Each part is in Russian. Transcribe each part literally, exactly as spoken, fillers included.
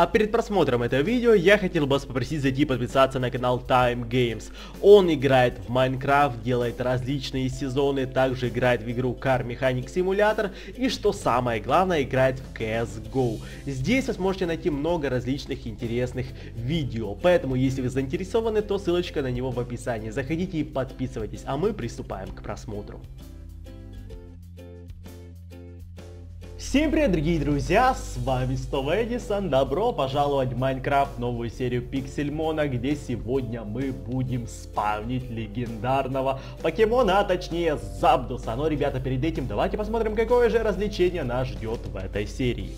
А перед просмотром этого видео я хотел бы вас попросить зайти и подписаться на канал Time Games. Он играет в Minecraft, делает различные сезоны, также играет в игру Car Mechanic Simulator и, что самое главное, играет в си эс го. Здесь вы сможете найти много различных интересных видео, поэтому если вы заинтересованы, то ссылочка на него в описании. Заходите и подписывайтесь, а мы приступаем к просмотру. Всем привет, дорогие друзья, с вами снова Эдисон, добро пожаловать в Майнкрафт, новую серию Пиксельмона, где сегодня мы будем спавнить легендарного покемона, а точнее Запдоса. Но, ребята, перед этим давайте посмотрим, какое же развлечение нас ждет в этой серии.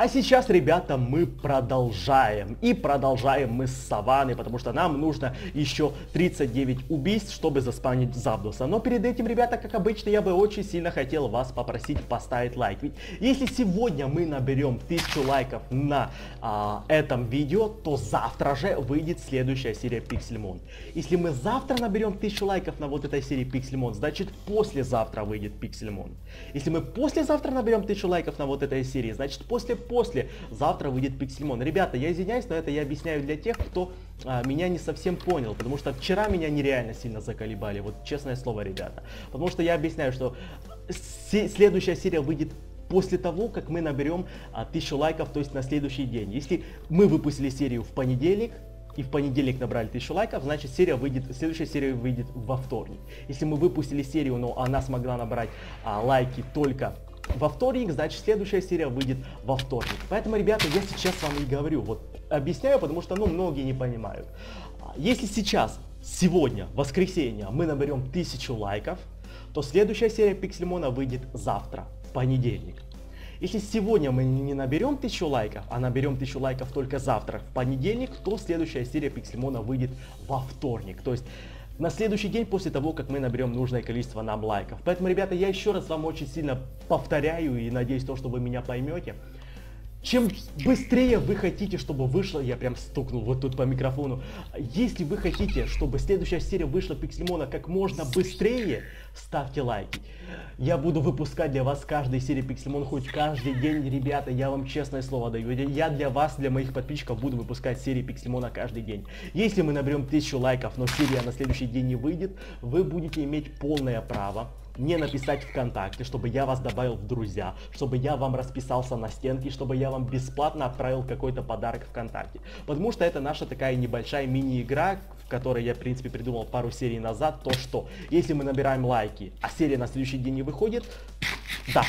А сейчас, ребята, мы продолжаем. И продолжаем мы с саванны, потому что нам нужно еще тридцать девять убийств, чтобы заспавнить Запдоса. Но перед этим, ребята, как обычно, я бы очень сильно хотел вас попросить поставить лайк. Ведь если сегодня мы наберем тысячу лайков на а, этом видео, то завтра же выйдет следующая серия Pixelmon. Если мы завтра наберем тысячу лайков на вот этой серии Pixelmon, значит послезавтра выйдет Pixelmon. Если мы послезавтра наберем тысячу лайков на вот этой серии, значит после После завтра выйдет Пиксельмон. Ребята, я извиняюсь, но это я объясняю для тех, кто а, меня не совсем понял. Потому что вчера меня нереально сильно заколебали. Вот честное слово, ребята. Потому что я объясняю, что следующая серия выйдет после того, как мы наберем а, тысячу лайков, то есть на следующий день. Если мы выпустили серию в понедельник, и в понедельник набрали тысячу лайков, значит серия выйдет, следующая серия выйдет во вторник. Если мы выпустили серию, но она смогла набрать а, лайки только во вторник, значит следующая серия выйдет во вторник. Поэтому, ребята, я сейчас вам и говорю, вот объясняю, потому что, ну, многие не понимают. Если сейчас, сегодня, воскресенье, мы наберем тысячу лайков, то следующая серия Пиксельмона выйдет завтра, в понедельник. Если сегодня мы не наберем тысячу лайков, а наберем тысячу лайков только завтра, в понедельник, то следующая серия Пиксельмона выйдет во вторник. То есть на следующий день после того, как мы наберем нужное количество нам лайков. Поэтому, ребята, я еще раз вам очень сильно повторяю и надеюсь, то, что вы меня поймете. Чем быстрее вы хотите, чтобы вышло, я прям стукнул вот тут по микрофону. Если вы хотите, чтобы следующая серия вышла Пиксельмона как можно быстрее, ставьте лайки. Я буду выпускать для вас каждой серии Пиксельмон, хоть каждый день, ребята, я вам честное слово даю. Я для вас, для моих подписчиков буду выпускать серии Пиксельмона каждый день. Если мы наберем тысячу лайков, но серия на следующий день не выйдет, вы будете иметь полное право мне написать ВКонтакте, чтобы я вас добавил в друзья, чтобы я вам расписался на стенке, чтобы я вам бесплатно отправил какой-то подарок ВКонтакте. Потому что это наша такая небольшая мини-игра, в которой я, в принципе, придумал пару серий назад, то что, если мы набираем лайки, а серия на следующий день не выходит, да,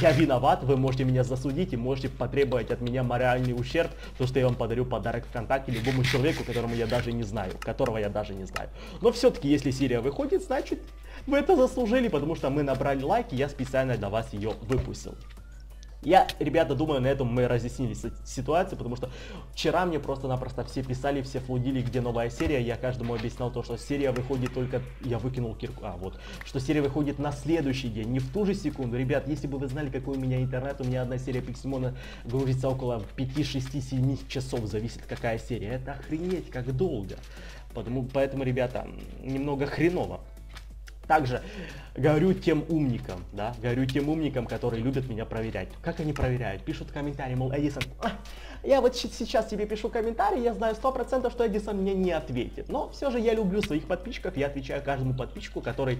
я виноват, вы можете меня засудить и можете потребовать от меня моральный ущерб, то что я вам подарю подарок ВКонтакте любому человеку, которому я даже не знаю, которого я даже не знаю. Но все-таки, если серия выходит, значит, вы это заслужили, потому что мы набрали лайки, я специально для вас ее выпустил. Я, ребята, думаю, на этом мы разъяснили ситуацию, потому что вчера мне просто-напросто все писали, все флудили, где новая серия. Я каждому объяснял то, что серия выходит только... Я выкинул кирку. А, вот. Что серия выходит на следующий день, не в ту же секунду. Ребят, если бы вы знали, какой у меня интернет, у меня одна серия Пиксельмона грузится около пяти-шести-семи часов, зависит какая серия. Это охренеть, как долго. Потому, поэтому, ребята, немного хреново. Также говорю тем умникам, да, говорю тем умникам, которые любят меня проверять. Как они проверяют? Пишут комментарии, мол, Эдисон, а, я вот сейчас тебе пишу комментарий, я знаю сто процентов, что Эдисон мне не ответит. Но все же я люблю своих подписчиков, я отвечаю каждому подписчику, который,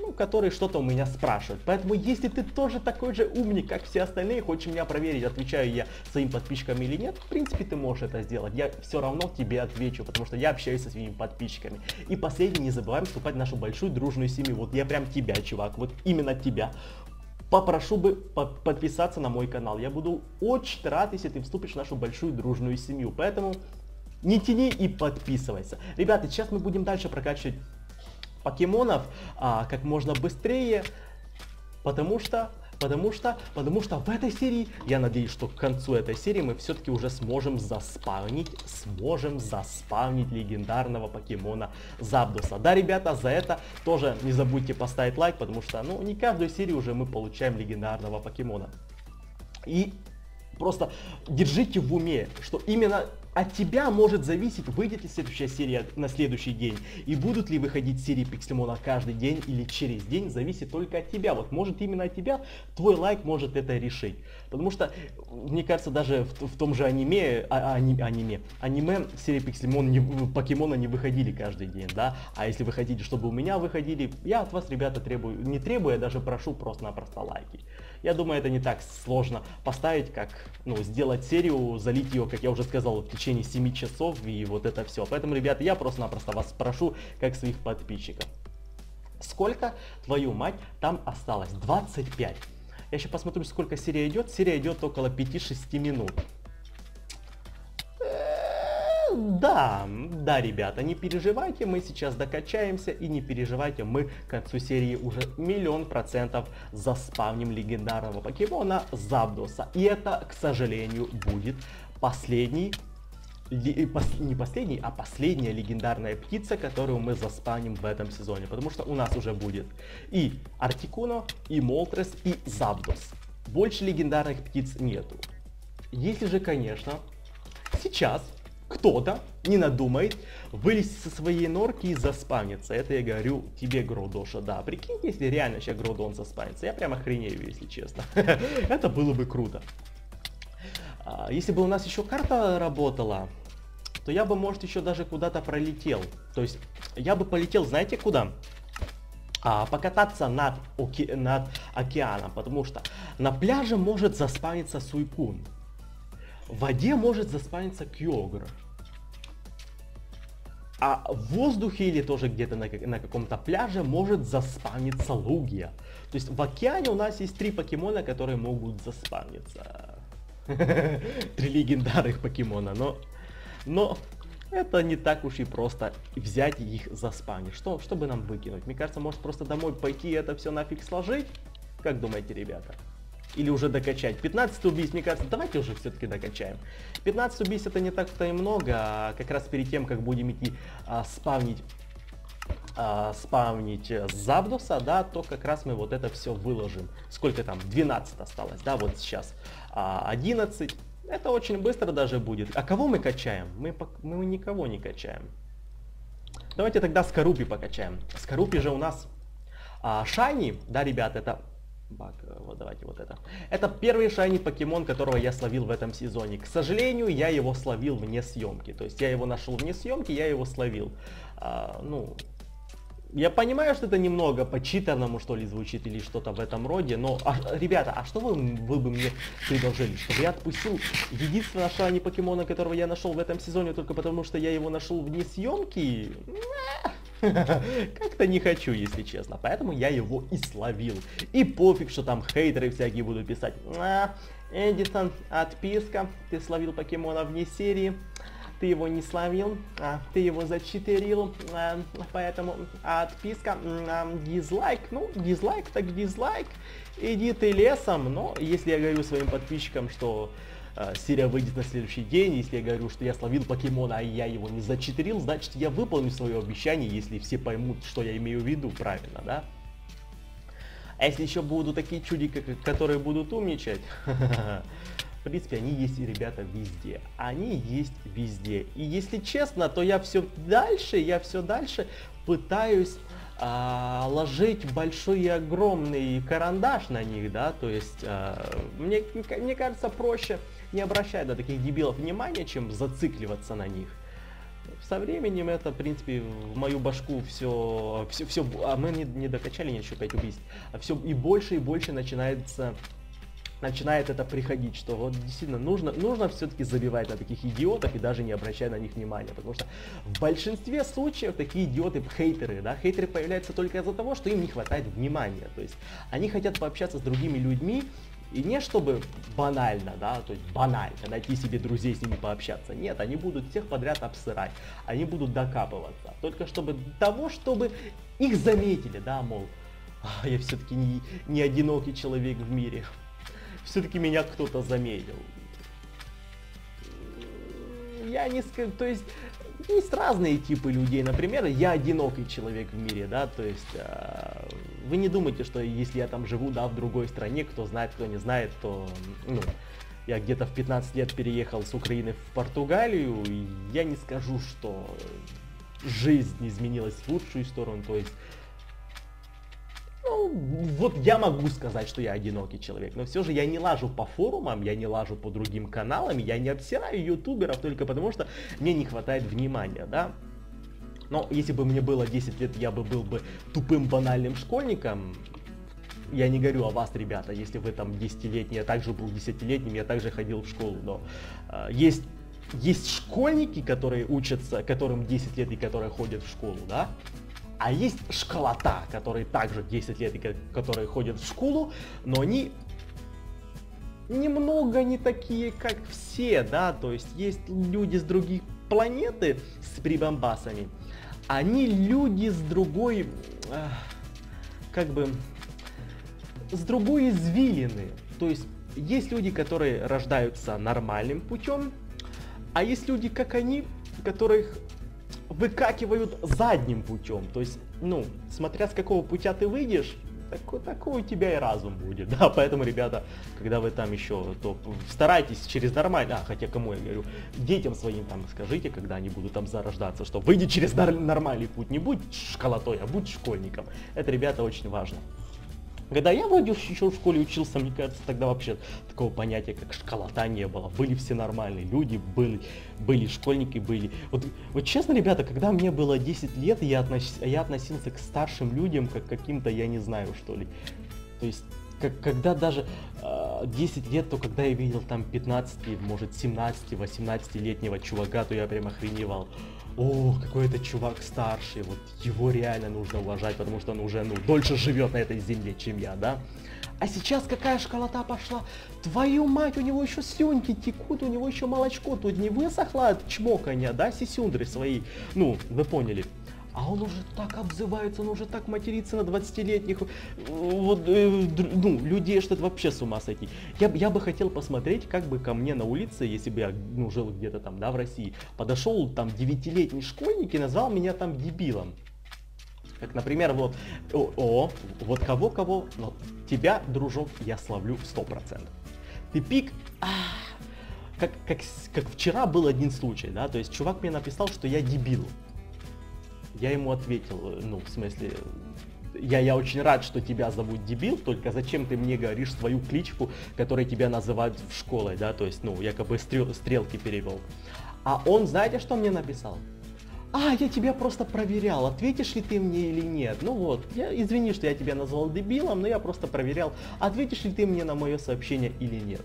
ну, который что-то у меня спрашивает. Поэтому, если ты тоже такой же умник, как все остальные, хочешь меня проверить, отвечаю я своим подписчикам или нет, в принципе, ты можешь это сделать. Я все равно тебе отвечу, потому что я общаюсь со своими подписчиками. И последний, не забываем вступать в нашу большую дружную семью. Вот я прям тебя, чувак, вот именно тебя попрошу бы подписаться на мой канал. Я буду очень рад, если ты вступишь в нашу большую дружную семью. Поэтому не тяни и подписывайся. Ребята, сейчас мы будем дальше прокачивать покемонов а, как можно быстрее. Потому что, потому что, потому что в этой серии, я надеюсь, что к концу этой серии мы все-таки уже сможем заспавнить, сможем заспавнить легендарного покемона Запдоса. Да, ребята, за это тоже не забудьте поставить лайк, потому что, ну, не каждую серию уже мы получаем легендарного покемона. И Просто держите в уме, что именно от тебя может зависеть, выйдет ли следующая серия на следующий день. И будут ли выходить серии Пиксельмона каждый день или через день, зависит только от тебя. Вот может именно от тебя, твой лайк может это решить. Потому что, мне кажется, даже в, в том же аниме, а, ани, аниме, аниме серии Пиксельмон, не, Покемона не выходили каждый день, да? А если вы хотите, чтобы у меня выходили, я от вас, ребята, требую, не требую, я даже прошу просто-напросто лайки. Я думаю, это не так сложно поставить, как, ну, сделать серию, залить ее, как я уже сказал, в течение семи часов и вот это все. Поэтому, ребята, я просто-напросто вас прошу, как своих подписчиков. Сколько, твою мать, там осталось? двадцать пять. Я еще посмотрю, сколько серия идет. Серия идет около пяти-шести минут. Да, да, ребята, не переживайте, мы сейчас докачаемся, и не переживайте, мы к концу серии уже миллион процентов заспавним легендарного покемона Запдоса. И это, к сожалению, будет последний, не последний, а последняя легендарная птица, которую мы заспавним в этом сезоне, потому что у нас уже будет и Артикуно, и Молтрес, и Запдос. Больше легендарных птиц нету. Если же, конечно, сейчас кто-то не надумает вылезти со своей норки и заспавнится. Это я говорю тебе, Гроудоша. Да, прикинь, если реально сейчас Гроудон заспавнится. Я прям охренею, если честно. Это было бы круто. Если бы у нас еще карта работала, то я бы, может, еще даже куда-то пролетел. То есть я бы полетел, знаете, куда? Покататься над, оке... над океаном. Потому что на пляже может заспавниться Суикун. В воде может заспавниться Кайогр. А в воздухе или тоже где-то на, на каком-то пляже может заспавниться Лугия. То есть в океане у нас есть три покемона, которые могут заспавниться. Три легендарных покемона. Но, но это не так уж и просто взять их заспавнить. Что, чтобы нам выкинуть? Мне кажется, может просто домой пойти и это все нафиг сложить? Как думаете, ребята? Или уже докачать? пятнадцать убийств, мне кажется, давайте уже все-таки докачаем. пятнадцать убийств это не так-то и много, а как раз перед тем, как будем идти а, спавнить, а, спавнить Запдоса, да, то как раз мы вот это все выложим. Сколько там? двенадцать осталось, да, вот сейчас. А, одиннадцать. Это очень быстро даже будет. А кого мы качаем? Мы, мы никого не качаем. Давайте тогда Скорупи покачаем. Скорупи же у нас а, Шайни, да, ребят, это... Бак, вот давайте вот это. Это первый шайни покемон, которого я словил в этом сезоне. К сожалению, я его словил вне съемки. То есть я его нашел вне съемки, я его словил. А, ну, я понимаю, что это немного по-читерному, что ли, звучит или что-то в этом роде. Но, а, ребята, а что вы, вы бы мне предложили? Чтобы я отпустил единственного шайни покемона, которого я нашел в этом сезоне, только потому что я его нашел вне съемки? Как-то не хочу, если честно. Поэтому я его и словил. И пофиг, что там хейтеры всякие будут писать. А, Эдисон, отписка. Ты словил покемона вне серии. Ты его не словил. А, ты его зачитерил. А, поэтому отписка. А, дизлайк. Ну, дизлайк так дизлайк. Иди ты лесом. Но если я говорю своим подписчикам, что... серия выйдет на следующий день, если я говорю, что я словил покемона, а я его не зачитерил, значит я выполню свое обещание, если все поймут, что я имею в виду, правильно, да? А если еще будут такие чудики, которые будут умничать, в принципе, они есть, ребята, везде. Они есть везде. И если честно, то я все дальше, я все дальше пытаюсь... А, ложить большой и огромный карандаш на них, да, то есть а, мне, мне кажется, проще не обращать на таких дебилов внимания, чем зацикливаться на них. Со временем это, в принципе, в мою башку все, все, все а мы не, не докачали ни еще пять убийств, а все и больше и больше начинается... начинает это приходить, что вот действительно нужно, нужно все-таки забивать на таких идиотов и даже не обращая на них внимания, потому что в большинстве случаев такие идиоты, хейтеры, да, хейтеры появляются только из-за того, что им не хватает внимания, то есть они хотят пообщаться с другими людьми, и не чтобы банально, да, то есть банально, найти себе друзей с ними пообщаться. Нет, они будут всех подряд обсырать, они будут докапываться, только чтобы того, чтобы их заметили, да, мол, а, я все-таки не, не одинокий человек в мире. Все-таки меня кто-то заметил. Я не скажу, то есть есть разные типы людей. Например, я одинокий человек в мире, да, то есть э, вы не думайте, что если я там живу, да, в другой стране, кто знает, кто не знает, то, ну, Я где-то в пятнадцать лет переехал с Украины в Португалию, и я не скажу, что жизнь изменилась в лучшую сторону, то есть, ну, вот я могу сказать, что я одинокий человек, но все же я не лажу по форумам, я не лажу по другим каналам, я не обсираю ютуберов только потому, что мне не хватает внимания, да. Но если бы мне было десять лет, я бы был бы тупым банальным школьником. Я не говорю о вас, ребята, если вы там десятилетний, я также был десятилетним, я также ходил в школу, но э, есть, есть школьники, которые учатся, которым десять лет и которые ходят в школу, да? А есть школота, которые также десять лет и которые ходят в школу, но они немного не такие, как все, да? То есть есть люди с других планеты с прибамбасами, они люди с другой, э, как бы... с другой извилины, то есть есть люди, которые рождаются нормальным путем, а есть люди, как они, которых выкакивают задним путем, то есть, ну, смотря с какого путя ты выйдешь, такой, такой у тебя и разум будет, да, поэтому, ребята, когда вы там еще, то старайтесь через нормально, а, хотя кому я говорю, детям своим там скажите, когда они будут там зарождаться, что выйди через нормальный путь, не будь школотой, а будь школьником, это, ребята, очень важно. Когда я вроде еще в школе учился, мне кажется, тогда вообще такого понятия, как школота, не было. Были все нормальные люди, были, были школьники, были. Вот, вот честно, ребята, когда мне было десять лет, я, относ... я относился к старшим людям, как каким-то, я не знаю, что ли. То есть, как, когда даже э, десять лет, то когда я видел там пятнадцати, может, семнадцати-восемнадцатилетнего чувака, то я прям охреневал. О, какой это чувак старший, вот его реально нужно уважать, потому что он уже, ну, дольше живет на этой земле, чем я, да? А сейчас какая школота пошла? Твою мать, у него еще слюнки текут, у него еще молочко тут не высохло от чмоканья, да, сисюндры свои, ну, вы поняли. А он уже так обзывается, он уже так матерится на двадцатилетних, вот, ну, людей, что-то вообще с ума сойти. Я, я бы хотел посмотреть, как бы ко мне на улице, если бы я, ну, жил где-то там, да, в России, подошел там девятилетний школьник и назвал меня там дебилом. Как, например, вот, о, о вот кого-кого, но тебя, дружок, я славлю в сто процентов. Ты пик... Как, как, как вчера был один случай, да, то есть чувак мне написал, что я дебил. Я ему ответил, ну, в смысле, я, я очень рад, что тебя зовут дебил, только зачем ты мне говоришь свою кличку, которой тебя называют в школе, да, то есть, ну, якобы стрел, стрелки перевел. А он, знаете, что мне написал? А, я тебя просто проверял, ответишь ли ты мне или нет. Ну вот, я, извини, что я тебя назвал дебилом, но я просто проверял, ответишь ли ты мне на мое сообщение или нет.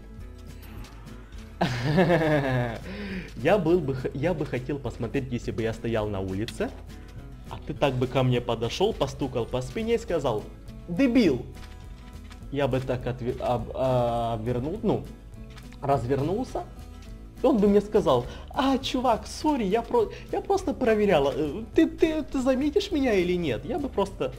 Я был бы, я бы хотел посмотреть, если бы я стоял на улице, а ты так бы ко мне подошел, постукал по спине и сказал: дебил! Я бы так отве- об- обвернул, ну, развернулся. И он бы мне сказал: а, чувак, сори, я, про- я просто проверяла, ты, ты, ты заметишь меня или нет? Я бы просто...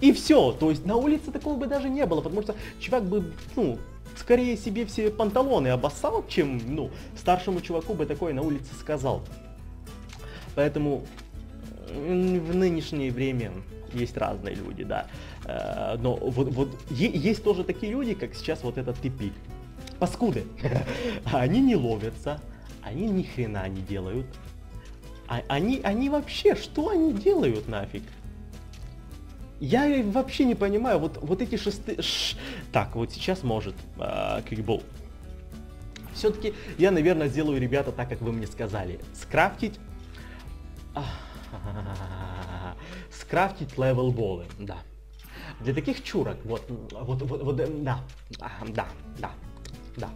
И все, то есть на улице такого бы даже не было, потому что чувак бы, ну... скорее себе все панталоны обоссал, чем, ну, старшему чуваку бы такое на улице сказал. Поэтому в нынешнее время есть разные люди, да. Но вот, вот есть тоже такие люди, как сейчас вот этот Тепик. Паскуды. Они не ловятся, они ни хрена не делают. Они, они вообще, что они делают нафиг? Я вообще не понимаю, вот, вот эти шесты... Ш... Так, вот сейчас может э, кикбол. Все-таки я, наверное, сделаю, ребята, так, как вы мне сказали. Скрафтить... А-а-а-а-а-а. Скрафтить левелболы, да. Для таких чурок, вот, вот, вот, вот да, а, да, да, да.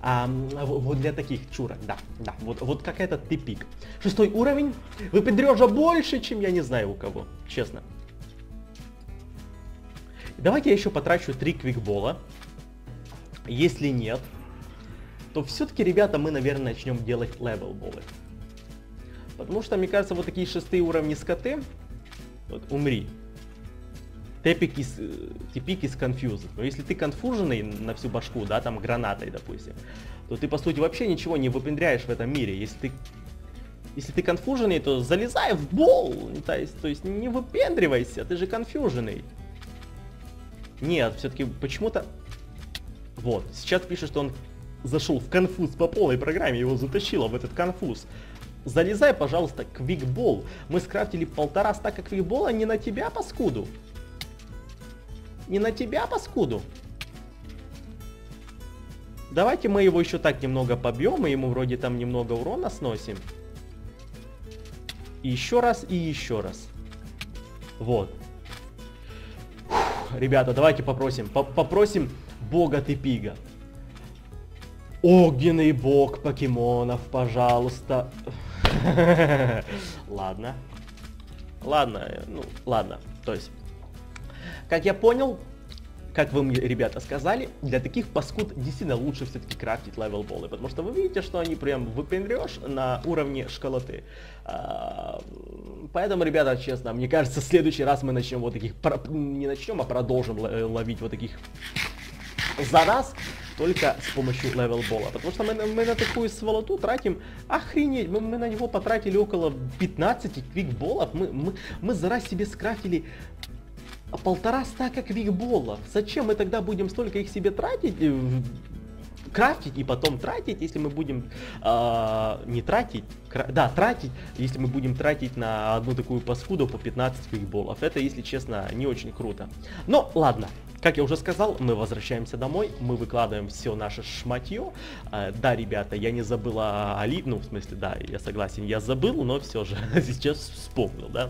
А, вот для таких чурок, да, да, вот, вот как этот Тепик. Шестой уровень, вы выпендрежа больше, чем я не знаю у кого, честно. Давайте я еще потрачу три квикбола. Если нет, то все-таки, ребята, мы, наверное, начнем делать левелболы. Потому что, мне кажется, вот такие шестые уровни скоты. Вот, умри. Тепик из, тепик из конфьюзов. Но если ты конфуженный на всю башку, да, там гранатой, допустим, то ты, по сути, вообще ничего не выпендряешь в этом мире. Если ты... Если ты конфуженный, то залезай в бол. То есть, то есть не выпендривайся, ты же конфуженный. Нет, все-таки почему-то Вот. Сейчас пишет, что он зашел в конфуз по полной программе, его затащило в этот конфуз. Залезай, пожалуйста, квикбол. Мы скрафтили полтора стака квикбола не на тебя, паскуду. Не на тебя, паскуду. Давайте мы его еще так немного побьем, и ему вроде там немного урона сносим. И еще раз, и еще раз. Вот. Фух, ребята, давайте попросим. Попросим бога Тепига. Огненный бог покемонов, пожалуйста. Ладно. Ладно, ну, ладно. То есть, как я понял, как вы мне, ребята, сказали, для таких паскуд действительно лучше все-таки крафтить левелболы, потому что вы видите, что они прям выпендрешь на уровне школоты. Поэтому, ребята, честно, мне кажется, в следующий раз мы начнем вот таких... Не начнем, а продолжим ловить вот таких за раз, только с помощью левелбола. Потому что мы, мы на такую сволоту тратим... Охренеть! Мы, мы на него потратили около пятнадцати квикболов. Мы, мы, мы за раз себе скрафтили... Полтора стака квикболов. Зачем мы тогда будем столько их себе тратить, крафтить и потом тратить, если мы будем э, не тратить, кра... да, тратить, если мы будем тратить на одну такую паскуду по пятнадцать квикболов. Это, если честно, не очень круто. Но ладно, как я уже сказал, мы возвращаемся домой, мы выкладываем все наше шматье. Э, да, ребята, я не забыл о Али, ну, в смысле, да, я согласен, я забыл, но все же сейчас вспомнил, да.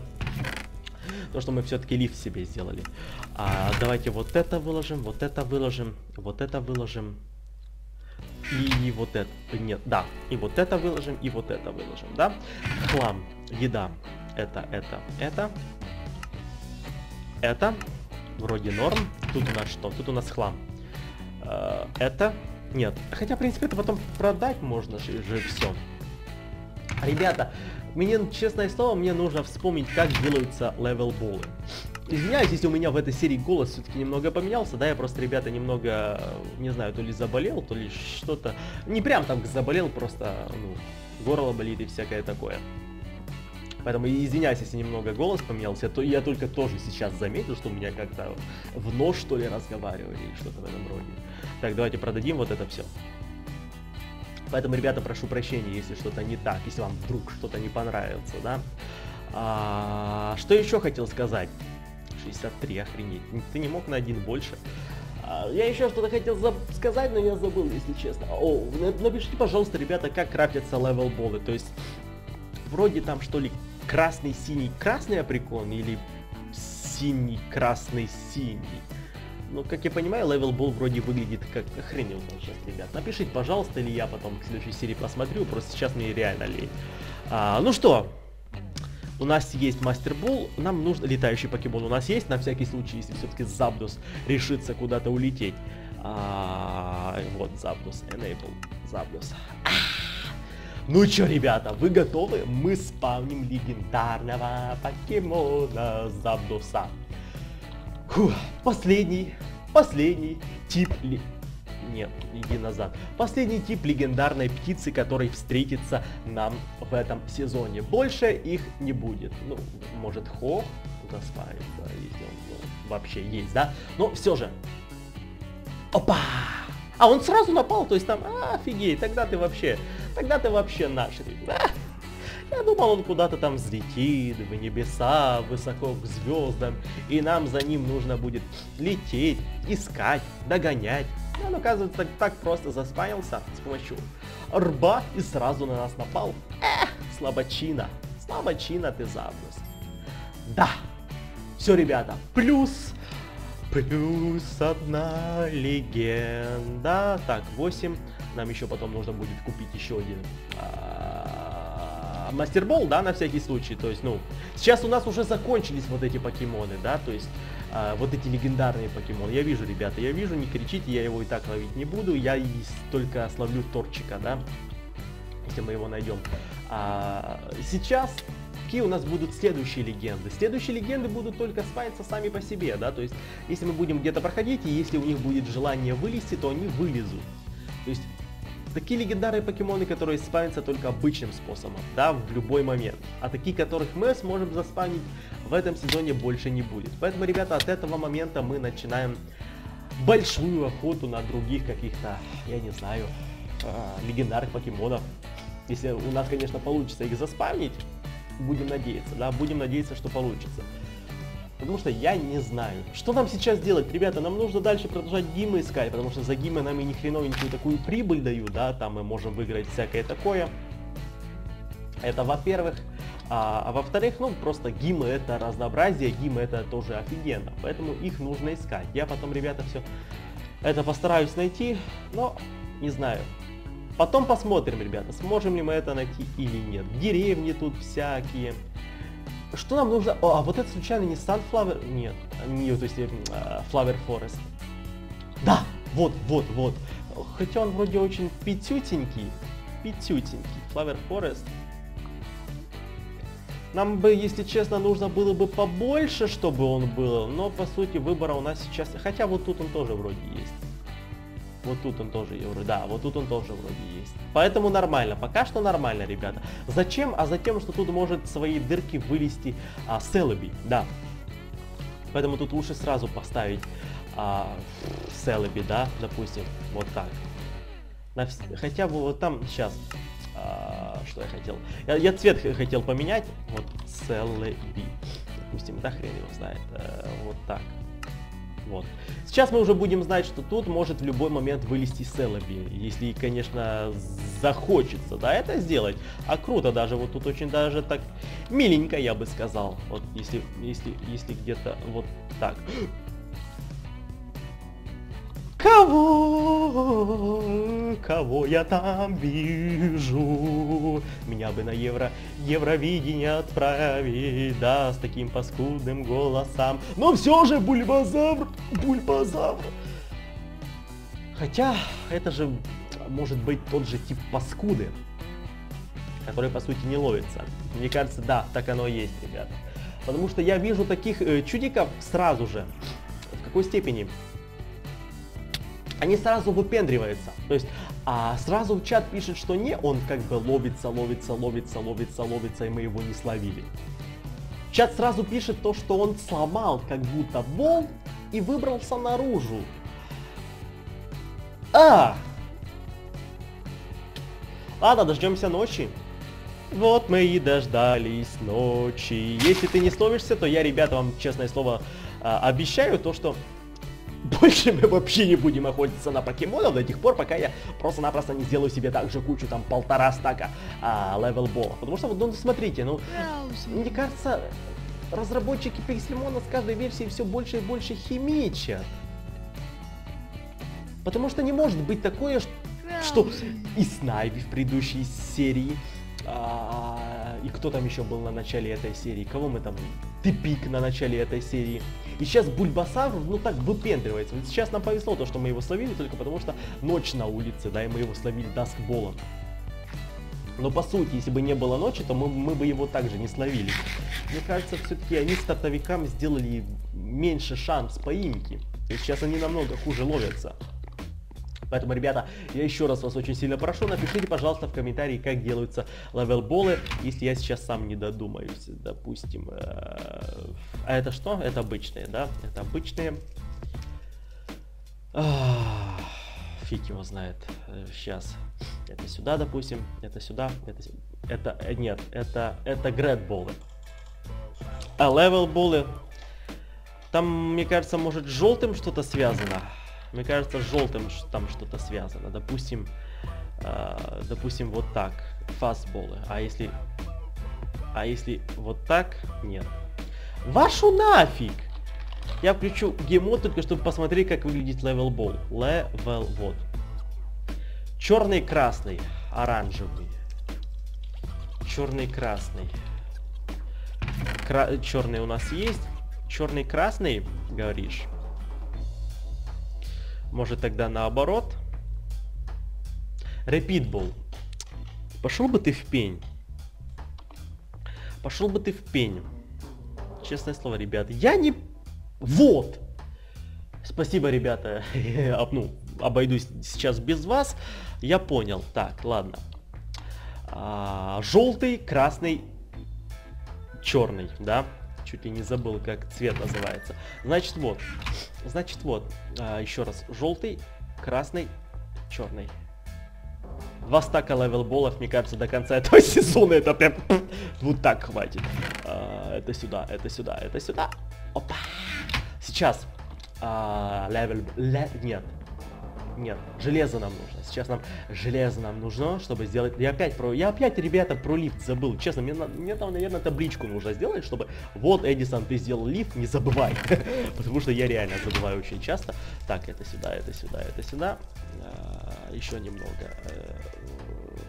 То, что мы все-таки лифт себе сделали. А, давайте вот это выложим, вот это выложим, вот это выложим. И вот это. Нет, да. И вот это выложим, и вот это выложим, да? Хлам, еда. Это, это, это. Это. Вроде норм. Тут у нас что? Тут у нас хлам. Это. Нет. Хотя, в принципе, это потом продать можно же все. Ребята, мне, честное слово, мне нужно вспомнить, как делаются левелболы. Извиняюсь, если у меня в этой серии голос все-таки немного поменялся, да, я просто, ребята, немного, не знаю, то ли заболел, то ли что-то. Не прям там заболел, просто, ну, горло болит и всякое такое. Поэтому извиняюсь, если немного голос поменялся, то я только тоже сейчас заметил, что у меня как-то в нож, что ли, разговаривали или что-то в этом роде. Так, давайте продадим вот это все. Поэтому, ребята, прошу прощения, если что-то не так, если вам вдруг что-то не понравится, да. А, что еще хотел сказать? шестьдесят три, охренеть. Ты не мог на один больше. А, я еще что-то хотел сказать, но я забыл, если честно. О, напишите, пожалуйста, ребята, как крафтятся левелболы. То есть, вроде там, что ли, красный, синий, красный априкон или синий, красный, синий. Ну, как я понимаю, левелбол вроде выглядит как охренел сейчас, ребят. Напишите, пожалуйста, или я потом к следующей серии посмотрю, просто сейчас мне реально лень. А, ну что, у нас есть мастербол, нам нужно... Летающий покемон у нас есть, на всякий случай, если все-таки Запдос решится куда-то улететь. А, вот Запдос, Enable, Запдос. Ну чё, ребята, вы готовы? Мы спавним легендарного покемона Запдоса. Фух, последний, последний тип, ли... нет, иди назад, последний тип легендарной птицы, который встретится нам в этом сезоне. Больше их не будет. Ну, может, Хо туда спарит, да, если он ну, вообще есть, да, но все же. Опа! А он сразу напал, то есть там, а, офигеть, тогда ты вообще, тогда ты вообще наш. Я думал, он куда-то там взлетит, в небеса, высоко к звездам, и нам за ним нужно будет лететь, искать, догонять. Он, оказывается, так, так просто заспанился с помощью рба и сразу на нас напал. Эх, слабочина, слабочина ты, Запдос. Да, все, ребята, плюс, плюс одна легенда. Так, восемь, нам еще потом нужно будет купить еще один... мастербол, да, на всякий случай, то есть, ну, сейчас у нас уже закончились вот эти покемоны, да, то есть, э, вот эти легендарные покемоны, я вижу, ребята, я вижу, не кричите, я его и так ловить не буду, я и только словлю Торчика, да, если мы его найдем. А, сейчас, какие у нас будут следующие легенды? Следующие легенды будут только спаяться сами по себе, да, то есть, если мы будем где-то проходить, и если у них будет желание вылезти, то они вылезут, то есть, такие легендарные покемоны, которые спавнятся только обычным способом, да, в любой момент. А такие, которых мы сможем заспавнить, в этом сезоне больше не будет. Поэтому, ребята, от этого момента мы начинаем большую охоту на других каких-то, я не знаю, легендарных покемонов. Если у нас, конечно, получится их заспавнить, будем надеяться, да, будем надеяться, что получится. Потому что я не знаю, что нам сейчас делать, ребята, нам нужно дальше продолжать гимы искать, потому что за гимы нам и ни хреновенькую такую прибыль дают, да, там мы можем выиграть всякое такое. Это во-первых. А, а во-вторых, ну, просто гимы — это разнообразие, гимы — это тоже офигенно, поэтому их нужно искать. Я потом, ребята, все это постараюсь найти, но не знаю. Потом посмотрим, ребята, сможем ли мы это найти или нет. Деревни тут всякие. Что нам нужно? О, а вот это случайно не Sunflower? Нет, не, то есть uh, Flower Forest. Да, вот, вот, вот. Хотя он вроде очень пятютенький, пятютенький. Flower Forest. Нам бы, если честно, нужно было бы побольше, чтобы он был, но по сути выбора у нас сейчас... Хотя вот тут он тоже вроде есть. Вот тут он тоже, да, вот тут он тоже вроде есть. Поэтому нормально, пока что нормально, ребята. Зачем? А за тем, что тут может свои дырки вылезти а, Селеби, да. Поэтому тут лучше сразу поставить а, Селеби, да, допустим, вот так. На вс... Хотя бы вот там, сейчас, а, что я хотел? Я, я цвет хотел поменять, вот Селеби, допустим, да, хрен его знает, а, вот так. Вот. Сейчас мы уже будем знать, что тут может в любой момент вылезти Селеби, если, конечно, захочется, да, это сделать. А круто даже, вот тут очень даже так миленько, я бы сказал. Вот если, если, если где-то вот так. Кого? Кого я там вижу? Меня бы на евро, Евровидение отправить, да, с таким паскудным голосом. Но все же Бульбазавр, Бульбазавр. Хотя это же может быть тот же тип паскуды, который по сути не ловится. Мне кажется, да, так оно и есть, ребята. Потому что я вижу таких э, чудиков сразу же. В какой степени? Они сразу выпендриваются, то есть а сразу в чат пишет, что не, он как бы ловится, ловится, ловится, ловится, ловится, и мы его не словили. Чат сразу пишет то, что он сломал как будто болт и выбрался наружу. А! Ладно, дождемся ночи. Вот мы и дождались ночи. Если ты не словишься, то я, ребята, вам честное слово обещаю то, что... Больше мы вообще не будем охотиться на покемонов до тех пор, пока я просто-напросто не сделаю себе также кучу, там, полтора стака а, левелбола. Потому что, вот, ну, смотрите, ну, мне кажется, разработчики Pixelmon с каждой версией все больше и больше химичат. Потому что не может быть такое, что и Снайви в предыдущей серии, а, и кто там еще был на начале этой серии, кого мы там... Тепик на начале этой серии. И сейчас Бульбасавр, ну, так выпендривается. Вот сейчас нам повезло то, что мы его словили, только потому что ночь на улице, да, и мы его словили даскболом. Но по сути, если бы не было ночи, то мы, мы бы его также не словили. Мне кажется, все-таки они стартовикам сделали меньше шанс поимки. То есть сейчас они намного хуже ловятся. Поэтому, ребята, я еще раз вас очень сильно прошу, напишите, пожалуйста, в комментарии, как делаются левелболы, если я сейчас сам не додумаюсь. Допустим, а это что? Это обычные, да? Это обычные. Фиг его знает. Сейчас. Это сюда, допустим. Это сюда. Это сюда. Это, нет, это, это грэдболы. А левелболы, там, мне кажется, может, с желтым что-то связано. Мне кажется, с желтым там что-то связано. Допустим, э, допустим, вот так. Фастболы. А если... А если вот так? Нет. Вашу нафиг! Я включу геймод только, чтобы посмотреть, как выглядит левелбол. Левел, вот. Черный, красный, оранжевый. Черный, красный. Кра... Черный у нас есть. Черный, красный, говоришь. Может, тогда наоборот. Репитбол. Пошел бы ты в пень. Пошел бы ты в пень. Честное слово, ребята. Я не... Вот! Спасибо, ребята. Ну, обойдусь сейчас без вас. Я понял. Так, ладно. А, желтый, красный, черный, да? чуть ли не забыл, как цвет называется. Значит, вот. Значит, вот. А, еще раз. Желтый, красный, черный. Два стака левелболов, мне кажется, до конца этого сезона это прям... Вот так хватит. А, это сюда, это сюда, это сюда. Опа. Сейчас. А, левел... Ле... Нет. Нет, железо нам нужно. Сейчас нам железо нам нужно, чтобы сделать... Я опять, про... Я опять, ребята, про лифт забыл. Честно, мне, мне там, наверное, табличку нужно сделать, чтобы... Вот, Эдисон, ты сделал лифт, не забывай. Потому что я реально забываю очень часто. Так, это сюда, это сюда, это сюда. Еще немного.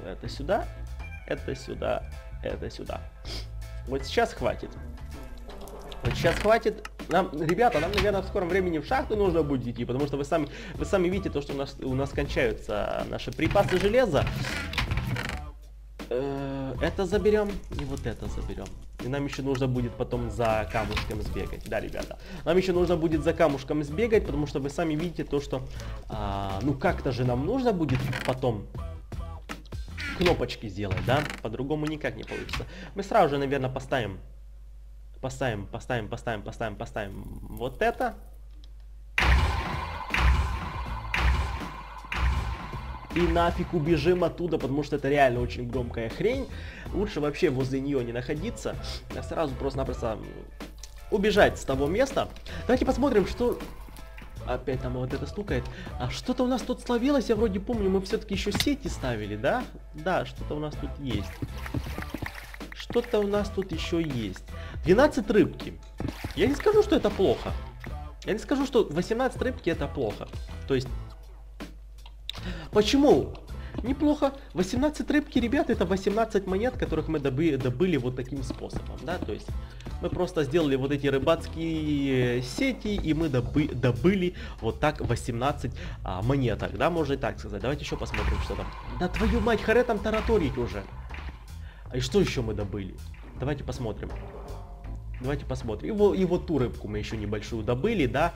Это сюда, это сюда, это сюда. Вот сейчас хватит. Вот сейчас хватит. Нам, ребята, нам, наверное, в скором времени в шахту нужно будет идти, потому что вы сами, вы сами видите то, что у нас, у нас кончаются наши припасы железа. Это заберем и вот это заберем. И нам еще нужно будет потом за камушком сбегать. Да, ребята, нам еще нужно будет за камушком сбегать, потому что вы сами видите то, что... А, ну, как-то же нам нужно будет потом... кнопочки сделать, да? По-другому никак не получится. Мы сразу же, наверное, поставим... Поставим, поставим, поставим, поставим, поставим вот это. И нафиг убежим оттуда, потому что это реально очень громкая хрень. Лучше вообще возле нее не находиться, а сразу просто-напросто убежать с того места. Давайте посмотрим, что... Опять там вот это стукает. А что-то у нас тут словилось, я вроде помню, мы все-таки еще сети ставили, да? Да, что-то у нас тут есть. Что-то у нас тут еще есть. двенадцать рыбки. Я не скажу, что это плохо. Я не скажу, что восемнадцать рыбки это плохо. То есть... Почему? Неплохо. восемнадцать рыбки, ребята, это восемнадцать монет, которых мы добы добыли вот таким способом. Да, то есть мы просто сделали вот эти рыбацкие сети, и мы добы добыли вот так восемнадцать а, монеток. Да, можно и так сказать. Давайте еще посмотрим, что там. Да твою мать, харе там тараторить уже. И что еще мы добыли? Давайте посмотрим. Давайте посмотрим. И вот, и вот ту рыбку мы еще небольшую добыли, да?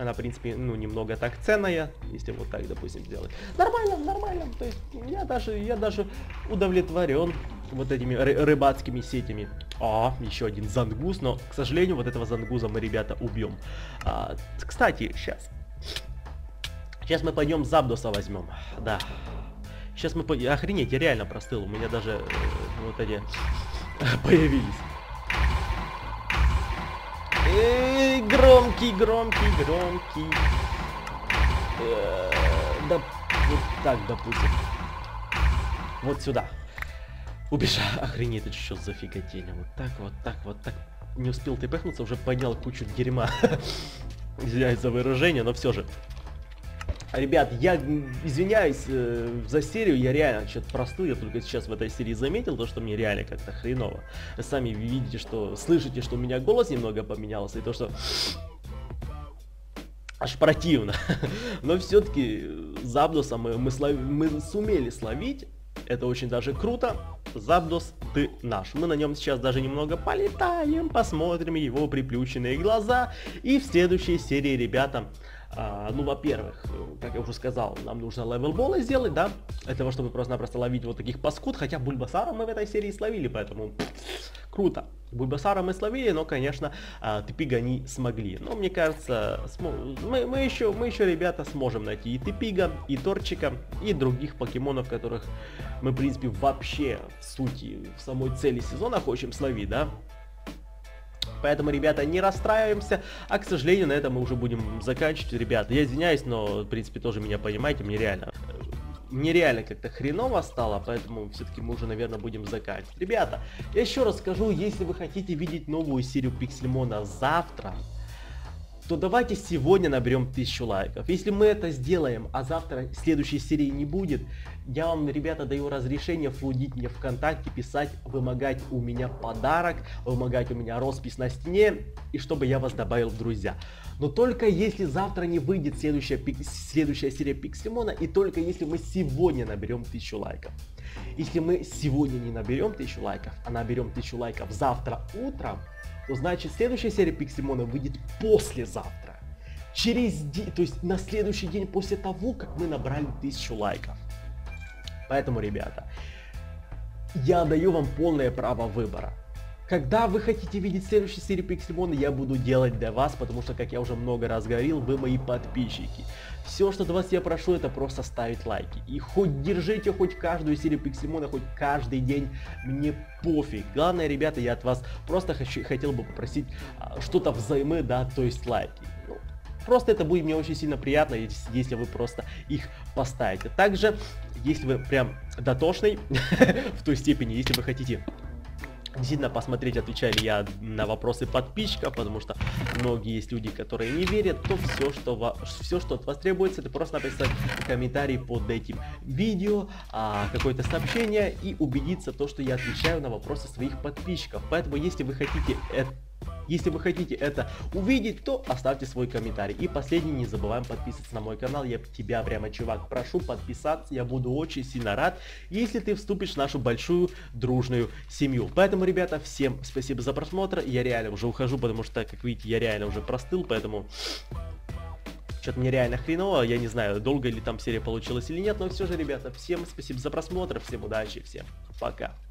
Она, в принципе, ну, немного так ценная, если вот так, допустим, сделать. Нормально, нормально. То есть я даже, я даже удовлетворен вот этими ры рыбацкими сетями. А, еще один зангуз, но, к сожалению, вот этого зангуза мы, ребята, убьем. А, кстати, сейчас. Сейчас мы пойдем Запдоса возьмем, да. Сейчас мы... Охренеть, я реально простыл. У меня даже вот эти появились. Эй, громкий, громкий, громкий. Да, вот так, допустим. Вот сюда. Убежал. Охренеть, это что за фиготень. Вот так, вот так, вот так. Не успел ты пыхнуться, уже поднял кучу дерьма. Извиняюсь за выражение, но все же. Ребят, я извиняюсь э, за серию, я реально что-то простыл, я только сейчас в этой серии заметил то, что мне реально как-то хреново. Вы сами видите, что, слышите, что у меня голос немного поменялся, и то, что аж противно. Но все-таки Запдоса мы, мы, слов... мы сумели словить, это очень даже круто. Запдос, ты наш. Мы на нем сейчас даже немного полетаем, посмотрим его приплющенные глаза, и в следующей серии, ребята... А, ну, во-первых, как я уже сказал, нам нужно левелболы сделать, да, для того, чтобы просто-напросто ловить вот таких паскуд, хотя Бульбасара мы в этой серии словили, поэтому круто. Бульбасара мы словили, но, конечно, Тепига не смогли. Но, мне кажется, смо... мы, мы, еще, мы еще, ребята, сможем найти и Тепига, и Торчика, и других покемонов, которых мы, в принципе, вообще в сути, в самой цели сезона хотим словить, да. Поэтому, ребята, не расстраиваемся, а, к сожалению, на этом мы уже будем заканчивать, ребята. Я извиняюсь, но, в принципе, тоже меня понимаете, мне реально, мне реально как-то хреново стало, поэтому все-таки мы уже, наверное, будем заканчивать. Ребята, я еще раз скажу, если вы хотите видеть новую серию Пиксельмона завтра, то давайте сегодня наберем тысячу лайков. Если мы это сделаем, а завтра следующей серии не будет, я вам, ребята, даю разрешение флудить мне ВКонтакте, писать, вымогать у меня подарок, вымогать у меня роспись на стене, и чтобы я вас добавил в друзья. Но только если завтра не выйдет следующая, следующая серия Пиксельмона, и только если мы сегодня наберем тысячу лайков. Если мы сегодня не наберем тысячу лайков, а наберем тысячу лайков завтра утром, то значит следующая серия Пиксельмона выйдет послезавтра. Через день, то есть на следующий день после того, как мы набрали тысячу лайков. Поэтому, ребята, я даю вам полное право выбора. Когда вы хотите видеть следующую серию Пиксельмона, я буду делать для вас, потому что, как я уже много раз говорил, вы мои подписчики. Все, что до вас я прошу, это просто ставить лайки. И хоть держите хоть каждую серию Пиксельмона, хоть каждый день, мне пофиг. Главное, ребята, я от вас просто хочу, хотел бы попросить а, что-то взаймы, да, то есть лайки. Ну, просто это будет мне очень сильно приятно, если вы просто их поставите. Также, если вы прям дотошный, в той степени, если вы хотите... Действительно посмотреть, отвечаю ли я на вопросы подписчиков, потому что многие есть люди, которые не верят, то все, что, во, все, что от вас требуется, это просто написать комментарий под этим видео, а, какое-то сообщение и убедиться, то, что я отвечаю на вопросы своих подписчиков. Поэтому, если вы хотите это... Если вы хотите это увидеть, то оставьте свой комментарий. И последний, не забываем подписываться на мой канал. Я тебя прямо, чувак, прошу подписаться. Я буду очень сильно рад, если ты вступишь в нашу большую дружную семью. Поэтому, ребята, всем спасибо за просмотр. Я реально уже ухожу, потому что, как видите, я реально уже простыл, поэтому... Что-то мне реально хреново, я не знаю, долго ли там серия получилась или нет, но все же, ребята, всем спасибо за просмотр, всем удачи, всем пока.